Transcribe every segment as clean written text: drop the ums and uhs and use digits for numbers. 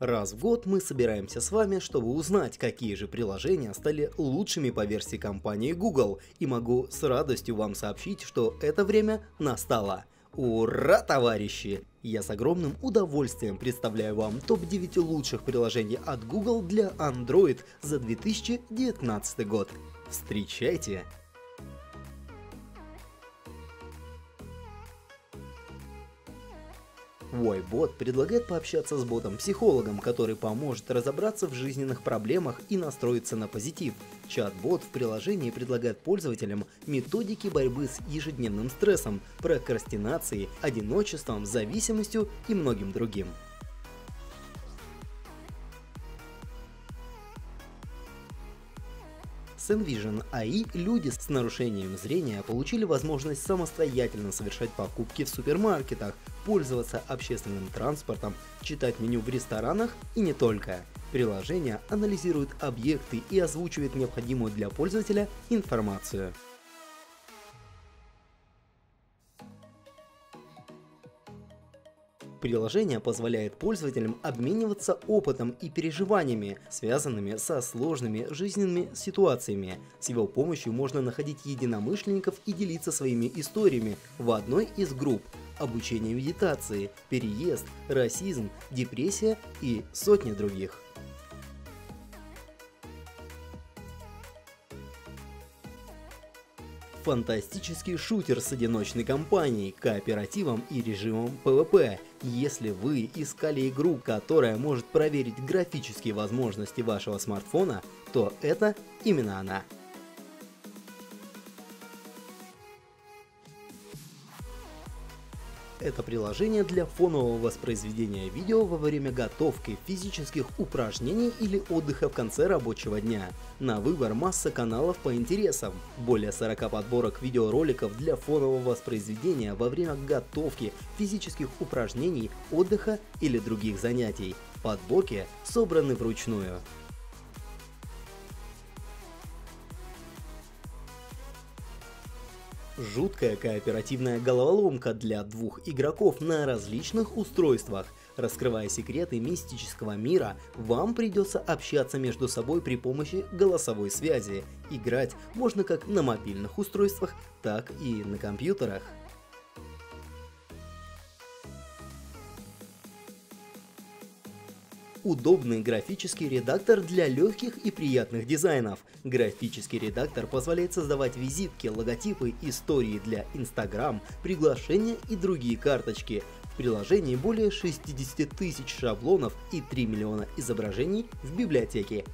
Раз в год мы собираемся с вами, чтобы узнать, какие же приложения стали лучшими по версии компании Google, и могу с радостью вам сообщить, что это время настало. Ура, товарищи! Я с огромным удовольствием представляю вам топ-9 лучших приложений от Google для Android за 2019 год. Встречайте! Woebot предлагает пообщаться с ботом-психологом, который поможет разобраться в жизненных проблемах и настроиться на позитив. Чат-бот в приложении предлагает пользователям методики борьбы с ежедневным стрессом, прокрастинацией, одиночеством, зависимостью и многим другим. С Envision AI люди с нарушением зрения получили возможность самостоятельно совершать покупки в супермаркетах, пользоваться общественным транспортом, читать меню в ресторанах и не только. Приложение анализирует объекты и озвучивает необходимую для пользователя информацию. Приложение позволяет пользователям обмениваться опытом и переживаниями, связанными со сложными жизненными ситуациями. С его помощью можно находить единомышленников и делиться своими историями в одной из групп: обучение медитации, переезд, расизм, депрессия и сотни других. Фантастический шутер с одиночной кампанией, кооперативом и режимом PvP. Если вы искали игру, которая может проверить графические возможности вашего смартфона, то это именно она. Это приложение для фонового воспроизведения видео во время готовки, физических упражнений или отдыха в конце рабочего дня. На выбор масса каналов по интересам. Более 40 подборок видеороликов для фонового воспроизведения во время готовки, физических упражнений, отдыха или других занятий. Подборки собраны вручную. Жуткая кооперативная головоломка для двух игроков на различных устройствах. Раскрывая секреты мистического мира, вам придется общаться между собой при помощи голосовой связи. Играть можно как на мобильных устройствах, так и на компьютерах. Удобный графический редактор для легких и приятных дизайнов. Графический редактор позволяет создавать визитки, логотипы, истории для Instagram, приглашения и другие карточки. В приложении более 60 тысяч шаблонов и 3 миллиона изображений в библиотеке.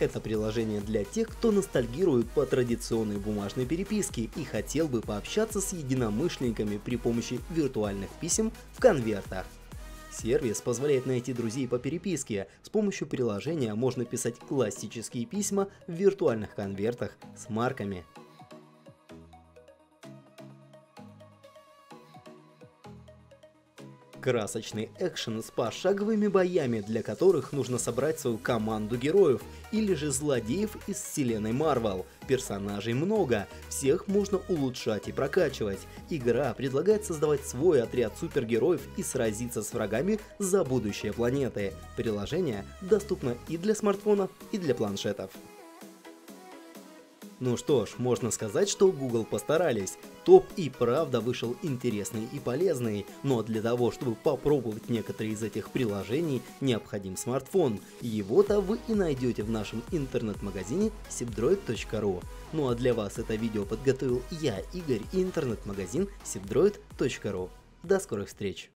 Это приложение для тех, кто ностальгирует по традиционной бумажной переписке и хотел бы пообщаться с единомышленниками при помощи виртуальных писем в конвертах. Сервис позволяет найти друзей по переписке. С помощью приложения можно писать классические письма в виртуальных конвертах с марками. Красочный экшен с пошаговыми боями, для которых нужно собрать свою команду героев или же злодеев из вселенной Marvel. Персонажей много, всех можно улучшать и прокачивать. Игра предлагает создавать свой отряд супергероев и сразиться с врагами за будущее планеты. Приложение доступно и для смартфонов, и для планшетов. Ну что ж, можно сказать, что Google постарались. Топ и правда вышел интересный и полезный, но для того, чтобы попробовать некоторые из этих приложений, необходим смартфон. Его-то вы и найдете в нашем интернет-магазине sibdroid.ru. Ну а для вас это видео подготовил я, Игорь, и интернет-магазин sibdroid.ru. До скорых встреч!